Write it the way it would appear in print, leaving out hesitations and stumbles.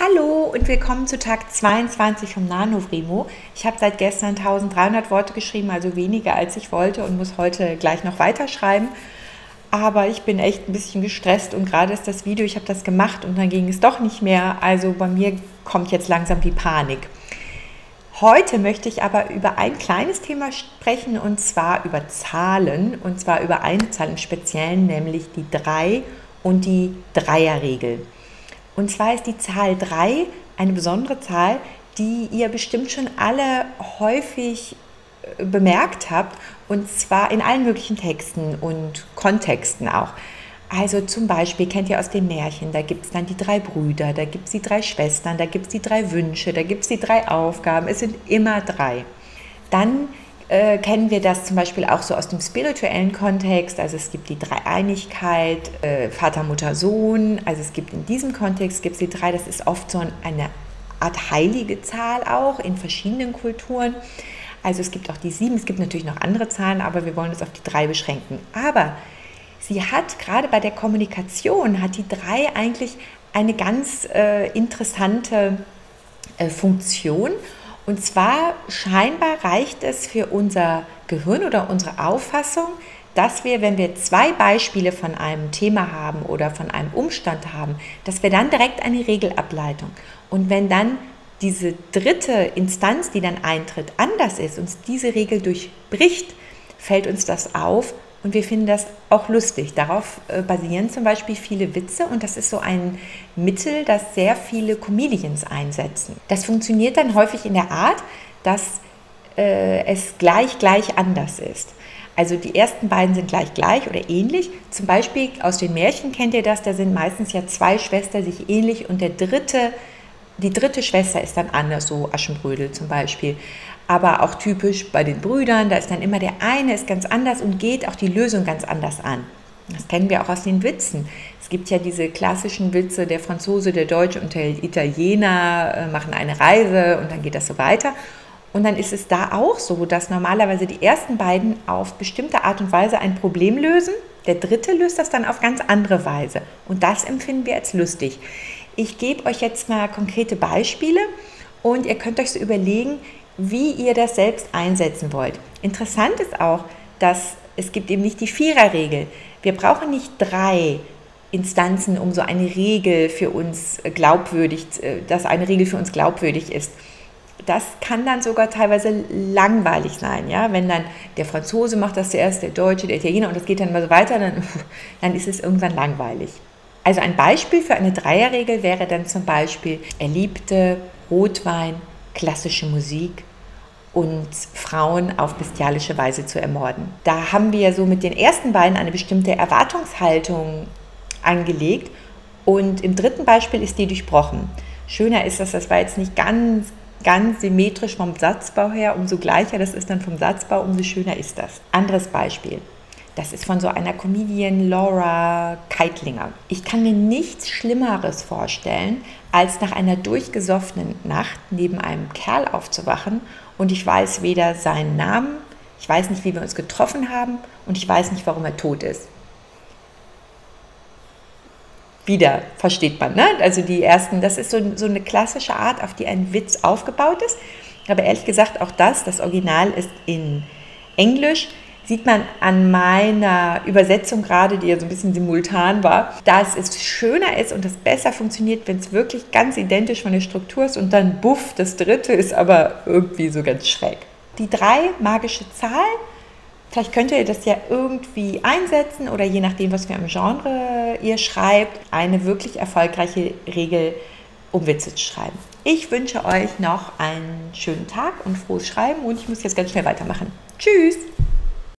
Hallo und willkommen zu Tag 22 vom NaNoWriMo. Ich habe seit gestern 1300 Worte geschrieben, also weniger als ich wollte und muss heute gleich noch weiterschreiben. Aber ich bin echt ein bisschen gestresst und gerade ist das Video, ich habe das gemacht und dann ging es doch nicht mehr. Also bei mir kommt jetzt langsam die Panik. Heute möchte ich aber über ein kleines Thema sprechen und zwar über Zahlen und zwar über eine Zahl im Speziellen, nämlich die 3 und die Dreierregel. Und zwar ist die Zahl 3 eine besondere Zahl, die ihr bestimmt schon alle häufig bemerkt habt, und zwar in allen möglichen Texten und Kontexten auch. Also zum Beispiel kennt ihr aus den Märchen, da gibt es dann die 3 Brüder, da gibt es die 3 Schwestern, da gibt es die 3 Wünsche, da gibt es die 3 Aufgaben, es sind immer 3. Dann kennen wir das zum Beispiel auch so aus dem spirituellen Kontext, also es gibt die Dreieinigkeit, Vater, Mutter, Sohn, also es gibt in diesem Kontext gibt es die 3, das ist oft so eine Art heilige Zahl auch in verschiedenen Kulturen, also es gibt auch die 7, es gibt natürlich noch andere Zahlen, aber wir wollen uns auf die 3 beschränken, aber sie hat gerade bei der Kommunikation, hat die 3 eigentlich eine ganz interessante Funktion. Und zwar scheinbar reicht es für unser Gehirn oder unsere Auffassung, dass wir, wenn wir 2 Beispiele von einem Thema haben oder von einem Umstand haben, dass wir dann direkt eine Regel ableiten. Und wenn dann diese dritte Instanz, die dann eintritt, anders ist, uns diese Regel durchbricht, fällt uns das auf und wir finden das auch lustig. Darauf basieren zum Beispiel viele Witze und das ist so ein Mittel, das sehr viele Comedians einsetzen. Das funktioniert dann häufig in der Art, dass es gleich anders ist. Also die ersten beiden sind gleich oder ähnlich. Zum Beispiel aus den Märchen kennt ihr das, da sind meistens ja 2 Schwestern sich ähnlich und die dritte Schwester ist dann anders, so Aschenbrödel zum Beispiel. Aber auch typisch bei den Brüdern, da ist dann immer der eine ist ganz anders und geht auch die Lösung ganz anders an. Das kennen wir auch aus den Witzen. Es gibt ja diese klassischen Witze, der Franzose, der Deutsche und der Italiener machen eine Reise und dann geht das so weiter. Und dann ist es da auch so, dass normalerweise die ersten beiden auf bestimmte Art und Weise ein Problem lösen. Der dritte löst das dann auf ganz andere Weise. Und das empfinden wir als lustig. Ich gebe euch jetzt mal konkrete Beispiele und ihr könnt euch so überlegen, wie ihr das selbst einsetzen wollt. Interessant ist auch, dass es gibt eben nicht die Viererregel. Wir brauchen nicht 3 Instanzen, um so eine Regel für uns glaubwürdig, dass eine Regel für uns glaubwürdig ist. Das kann dann sogar teilweise langweilig sein, ja? Wenn dann der Franzose macht das zuerst, der Deutsche, der Italiener und das geht dann mal so weiter, dann ist es irgendwann langweilig. Also ein Beispiel für eine Dreierregel wäre dann zum Beispiel: Er liebte Rotwein, klassische Musik und Frauen auf bestialische Weise zu ermorden. Da haben wir so mit den ersten beiden eine bestimmte Erwartungshaltung angelegt und im dritten Beispiel ist die durchbrochen. Schöner ist, dass das war jetzt nicht ganz symmetrisch vom Satzbau her, umso gleicher das ist dann vom Satzbau, umso schöner ist das. Anderes Beispiel, das ist von so einer Comedian Laura Keitlinger. Ich kann mir nichts Schlimmeres vorstellen, als nach einer durchgesoffenen Nacht neben einem Kerl aufzuwachen und ich weiß weder seinen Namen, ich weiß nicht, wie wir uns getroffen haben und ich weiß nicht, warum er tot ist. Wieder, versteht man, ne? Also die ersten, das ist so eine klassische Art, auf die ein Witz aufgebaut ist. Aber ehrlich gesagt, auch das Original ist in Englisch, sieht man an meiner Übersetzung gerade, die ja so ein bisschen simultan war, dass es schöner ist und es besser funktioniert, wenn es wirklich ganz identisch von der Struktur ist und dann buff, das dritte ist aber irgendwie so ganz schräg. Die 3 magische Zahl, vielleicht könnt ihr das ja irgendwie einsetzen oder je nachdem, was für ein Genre ihr schreibt, eine wirklich erfolgreiche Regel, um Witze zu schreiben. Ich wünsche euch noch einen schönen Tag und frohes Schreiben und ich muss jetzt ganz schnell weitermachen. Tschüss!